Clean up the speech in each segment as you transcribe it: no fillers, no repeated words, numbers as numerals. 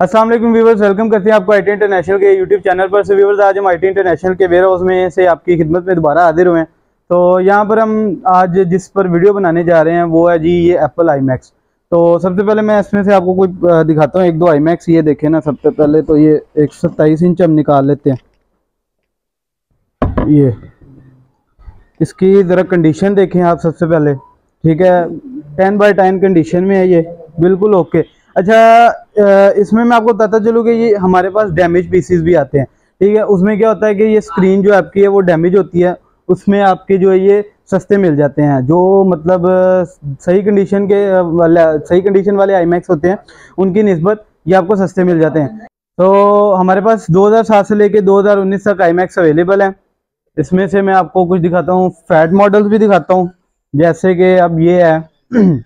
अस्सलाम वालेकुम viewers, welcome करते हैं आपको IT इंटरनेशनल के यूट्यूब चैनल पर। सो व्यूअर्स, आज हम IT इंटरनेशनल के वेयर हाउस में से आपकी खिदमत में दोबारा हाजिर हुए हैं। तो यहाँ पर हम आज जिस पर वीडियो बनाने जा रहे हैं वो है जी ये एप्पल iMac। तो सबसे पहले मैं इसमें से आपको कुछ दिखाता हूँ, एक दो iMac ये देखें ना। सबसे पहले तो ये 127 इंच हम निकाल लेते हैं। ये इसकी ज़रा कंडीशन देखें आप सबसे पहले, ठीक है, 10x10 कंडीशन में है ये, बिल्कुल ओके। अच्छा, इसमें मैं आपको बताता चलूँ कि ये हमारे पास डैमेज पीसीज भी आते हैं, ठीक है। उसमें क्या होता है कि ये स्क्रीन जो आपकी है वो डैमेज होती है, उसमें आपके जो है ये सस्ते मिल जाते हैं। जो मतलब सही कंडीशन वाले iMac होते हैं उनकी निस्बत ये आपको सस्ते मिल जाते हैं। तो हमारे पास 2007 से लेकर 2019 तक iMac अवेलेबल हैं। इसमें से मैं आपको कुछ दिखाता हूँ, फैट मॉडल्स भी दिखाता हूँ, जैसे कि अब ये है,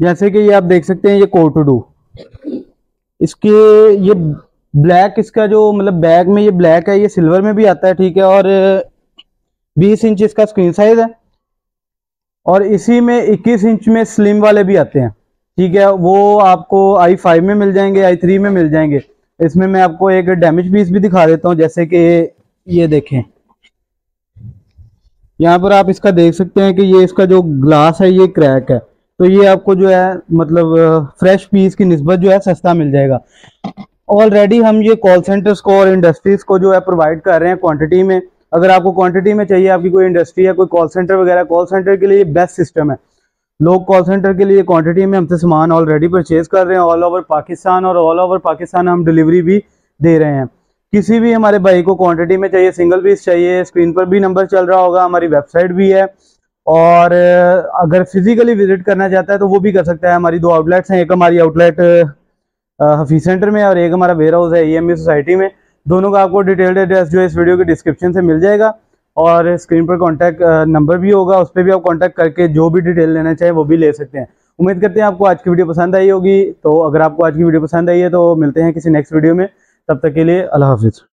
जैसे कि ये आप देख सकते हैं, ये कोट टू डू, इसके ये ब्लैक, इसका जो मतलब बैग में ये ब्लैक है, ये सिल्वर में भी आता है, ठीक है। और 20 इंच इसका स्क्रीन साइज है और इसी में 21 इंच में स्लिम वाले भी आते हैं, ठीक है। वो आपको i5 में मिल जाएंगे, i3 में मिल जाएंगे। इसमें मैं आपको एक डैमेज पीस भी दिखा देता हूँ, जैसे कि ये देखें, यहाँ पर आप इसका देख सकते हैं कि ये इसका जो ग्लास है ये क्रैक है। तो ये आपको जो है मतलब फ्रेश पीस की निस्बत जो है सस्ता मिल जाएगा। ऑलरेडी हम ये कॉल सेंटर्स को और इंडस्ट्रीज को जो है प्रोवाइड कर रहे हैं क्वांटिटी में। अगर आपको क्वांटिटी में चाहिए, आपकी कोई इंडस्ट्री या कोई कॉल सेंटर वगैरह, कॉल सेंटर के लिए बेस्ट सिस्टम है। लोग कॉल सेंटर के लिए क्वांटिटी में हमसे सामान ऑलरेडी परचेज कर रहे हैं ऑल ओवर पाकिस्तान, और ऑल ओवर पाकिस्तान हम डिलीवरी भी दे रहे हैं। किसी भी हमारे भाई को क्वांटिटी में चाहिए, सिंगल पीस चाहिए, स्क्रीन पर भी नंबर चल रहा होगा, हमारी वेबसाइट भी है, और अगर फिजिकली विजिट करना चाहता है तो वो भी कर सकता है। हमारी दो आउटलेट्स हैं, एक हमारी आउटलेट हफीज सेंटर में और एक हमारा वेयर हाउस है EMU सोसाइटी में। दोनों का आपको डिटेल्ड एड्रेस जो है इस वीडियो के डिस्क्रिप्शन से मिल जाएगा, और स्क्रीन पर कॉन्टैक्ट नंबर भी होगा, उस पर भी आप कॉन्टैक्ट करके जो भी डिटेल लेना चाहे वो भी ले सकते हैं। उम्मीद करते हैं आपको आज की वीडियो पसंद आई होगी। तो अगर आपको आज की वीडियो पसंद आई है तो मिलते हैं किसी नेक्स्ट वीडियो में, तब तक के लिए अल्लाह हाफिज़।